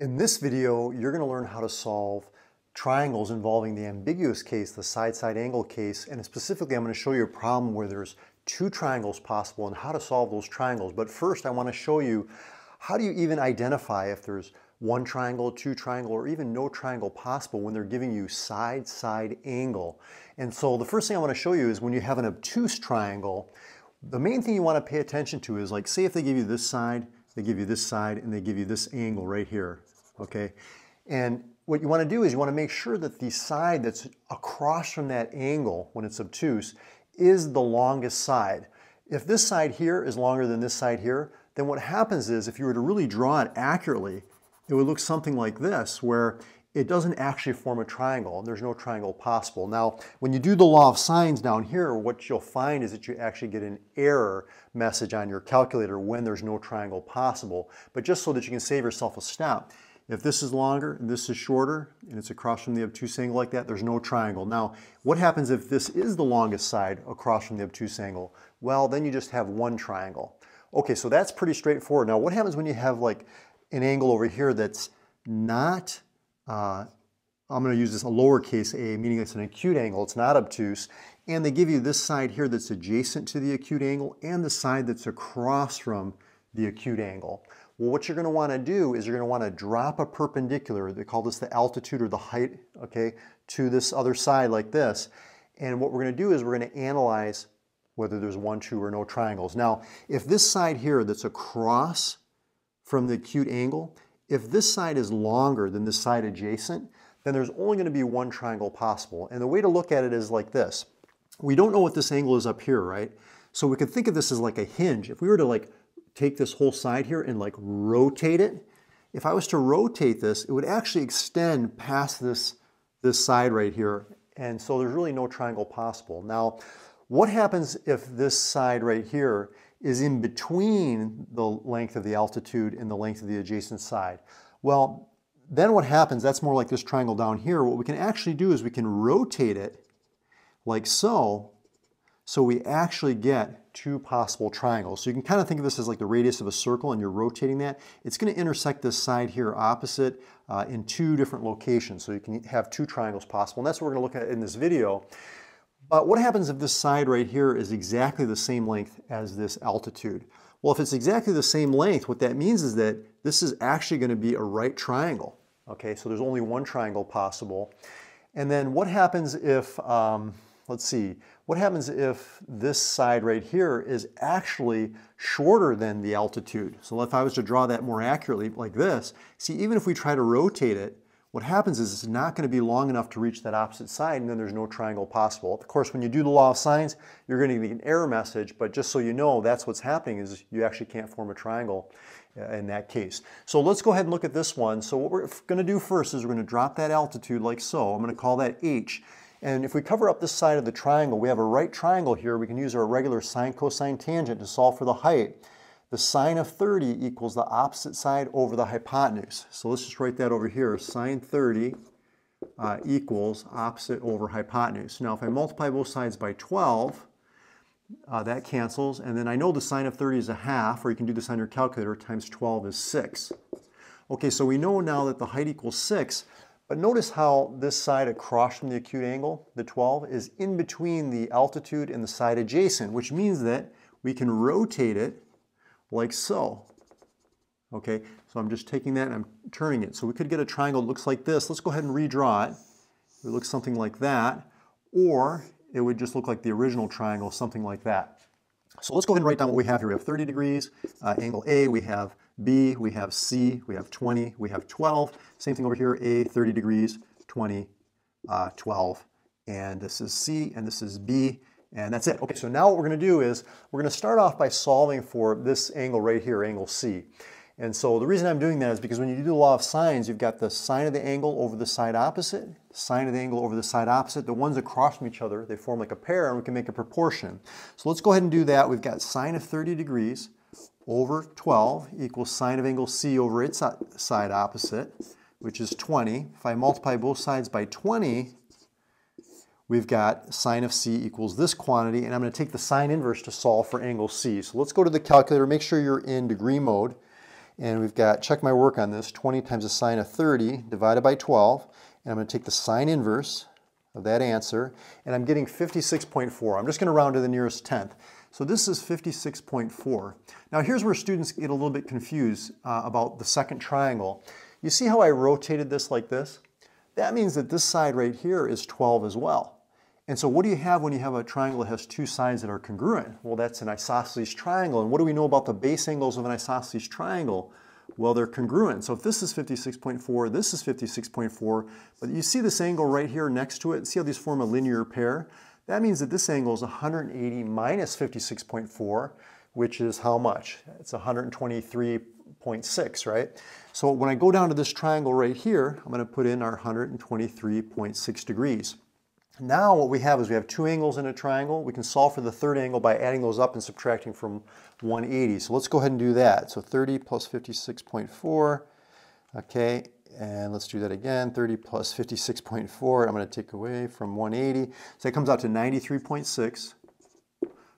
In this video, you're going to learn how to solve triangles involving the ambiguous case, the side-side angle case, and specifically I'm going to show you a problem where there's two triangles possible and how to solve those triangles. But first I want to show you how do you even identify if there's one triangle, two triangle, or even no triangle possible when they're giving you side-side angle. And so the first thing I want to show you is when you have an obtuse triangle, the main thing you want to pay attention to is, like, say if they give you this side, they give you this side, and they give you this angle right here, okay? And what you want to do is you want to make sure that the side that's across from that angle, when it's obtuse, is the longest side. If this side here is longer than this side here, then what happens is if you were to really draw it accurately, it would look something like this, where it doesn't actually form a triangle, and there's no triangle possible. Now, when you do the law of sines down here, what you'll find is that you actually get an error message on your calculator when there's no triangle possible. But just so that you can save yourself a step, if this is longer and this is shorter, and it's across from the obtuse angle like that, there's no triangle. Now, what happens if this is the longest side across from the obtuse angle? Well, then you just have one triangle. Okay, so that's pretty straightforward. Now, what happens when you have, like, an angle over here that's not I'm going to use this a lowercase a, meaning it's an acute angle, it's not obtuse, and they give you this side here that's adjacent to the acute angle and the side that's across from the acute angle. Well, what you're going to want to do is you're going to want to drop a perpendicular, they call this the altitude or the height, okay, to this other side like this, and what we're going to do is we're going to analyze whether there's one, two, or no triangles. Now, if this side here that's across from the acute angle, if this side is longer than this side adjacent, then there's only going to be one triangle possible. And the way to look at it is like this. We don't know what this angle is up here, right? So we could think of this as like a hinge. If we were to, like, take this whole side here and, like, rotate it, if I was to rotate this, it would actually extend past this side right here. And so there's really no triangle possible. Now, what happens if this side right here is in between the length of the altitude and the length of the adjacent side? Well, then what happens, that's more like this triangle down here. What we can actually do is we can rotate it like so, so we actually get two possible triangles. So you can kind of think of this as like the radius of a circle and you're rotating that. It's going to intersect this side here opposite in two different locations, so you can have two triangles possible. And that's what we're going to look at in this video. But what happens if this side right here is exactly the same length as this altitude? Well, if it's exactly the same length, what that means is that this is actually going to be a right triangle. Okay, so there's only one triangle possible. And then what happens if, let's see, what happens if this side right here is actually shorter than the altitude? So if I was to draw that more accurately like this, see, even if we try to rotate it, what happens is it's not going to be long enough to reach that opposite side, and then there's no triangle possible. Of course, when you do the law of sines, you're going to get an error message, but just so you know, that's what's happening is you actually can't form a triangle in that case. So let's go ahead and look at this one. So what we're going to do first is we're going to drop that altitude like so. I'm going to call that h. And if we cover up this side of the triangle, we have a right triangle here. We can use our regular sine, cosine, tangent to solve for the height. The sine of 30 equals the opposite side over the hypotenuse. So let's just write that over here. Sine 30 equals opposite over hypotenuse. Now if I multiply both sides by 12, that cancels. And then I know the sine of 30 is a half, or you can do this on your calculator, times 12 is 6. Okay, so we know now that the height equals 6, but notice how this side across from the acute angle, the 12, is in between the altitude and the side adjacent, which means that we can rotate it like so. Okay, so I'm just taking that and I'm turning it. So we could get a triangle that looks like this. Let's go ahead and redraw it. It looks something like that, or it would just look like the original triangle, something like that. So let's go ahead and write down what we have here. We have 30 degrees, angle A, we have B, we have C, we have 20, we have 12. Same thing over here, A, 30 degrees, 20, 12. And this is C, and this is B. And that's it. Okay, so now what we're going to do is we're going to start off by solving for this angle right here, angle C. And so the reason I'm doing that is because when you do the law of sines, you've got the sine of the angle over the side opposite, sine of the angle over the side opposite. The ones across from each other, they form like a pair, and we can make a proportion. So let's go ahead and do that. We've got sine of 30 degrees over 12 equals sine of angle C over its side opposite, which is 20. If I multiply both sides by 20, we've got sine of C equals this quantity, and I'm going to take the sine inverse to solve for angle C. So let's go to the calculator, make sure you're in degree mode, And we've got, check my work on this, 20 times the sine of 30 divided by 12. And I'm going to take the sine inverse of that answer. And I'm getting 56.4. I'm just going to round to the nearest tenth. So this is 56.4. Now here's where students get a little bit confused about the second triangle. You see how I rotated this like this? That means that this side right here is 12 as well. And so what do you have when you have a triangle that has two sides that are congruent? Well, that's an isosceles triangle. And what do we know about the base angles of an isosceles triangle? Well, they're congruent. So if this is 56.4, this is 56.4, but you see this angle right here next to it? See how these form a linear pair? That means that this angle is 180 minus 56.4, which is how much? It's 123.6, right? So when I go down to this triangle right here, I'm going to put in our 123.6 degrees. Now what we have is we have two angles in a triangle. We can solve for the third angle by adding those up and subtracting from 180. So let's go ahead and do that. So 30 plus 56.4, okay. And let's do that again, 30 plus 56.4, I'm going to take away from 180. So that comes out to 93.6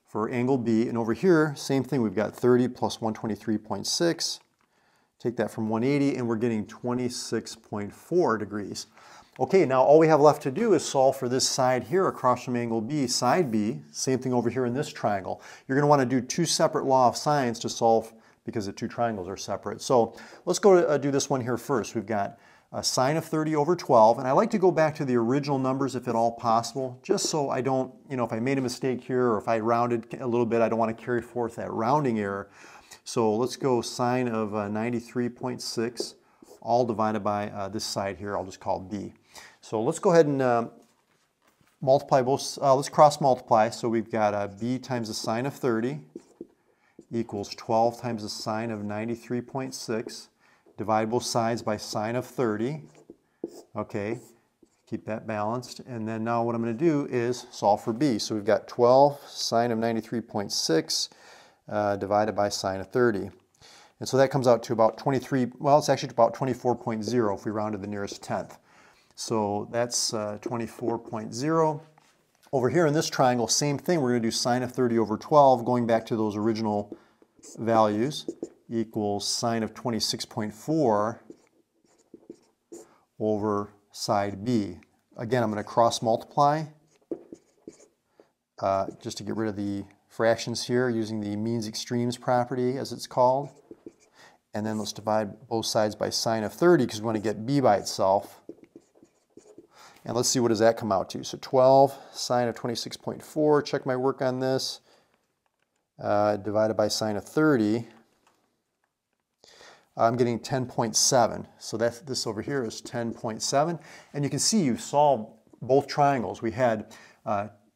for angle B. And over here, same thing, we've got 30 plus 123.6. Take that from 180, and we're getting 26.4 degrees. Okay, now all we have left to do is solve for this side here across from angle B, side B. Same thing over here in this triangle. You're going to want to do two separate laws of sines to solve because the two triangles are separate. So let's go to, do this one here first. We've got a sine of 30 over 12, and I like to go back to the original numbers if at all possible, just so I don't, you know, if I made a mistake here or if I rounded a little bit, I don't want to carry forth that rounding error. So let's go sine of 93.6, all divided by this side here, I'll just call B. So let's go ahead and multiply both, let's cross multiply. So we've got B times the sine of 30 equals 12 times the sine of 93.6. Divide both sides by sine of 30. Okay, keep that balanced. And then now what I'm going to do is solve for B. So we've got 12 sine of 93.6 divided by sine of 30. And so that comes out to about 23, well, it's actually about 24.0 if we round to the nearest tenth. So that's 24.0. Over here in this triangle, same thing, we're going to do sine of 30 over 12, going back to those original values, equals sine of 26.4 over side B. Again, I'm going to cross multiply just to get rid of the fractions here using the means extremes property, as it's called. And then let's divide both sides by sine of 30 because we want to get B by itself. And let's see, what does that come out to? So 12 sine of 26.4, check my work on this, divided by sine of 30. I'm getting 10.7. So this over here is 10.7. And you can see you've solved both triangles. We had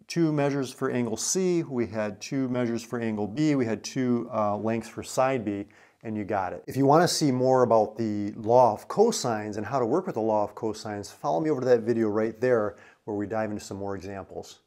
two measures for angle C. We had two measures for angle B. We had two lengths for side B. And you got it. If you want to see more about the law of cosines and how to work with the law of cosines, follow me over to that video right there where we dive into some more examples.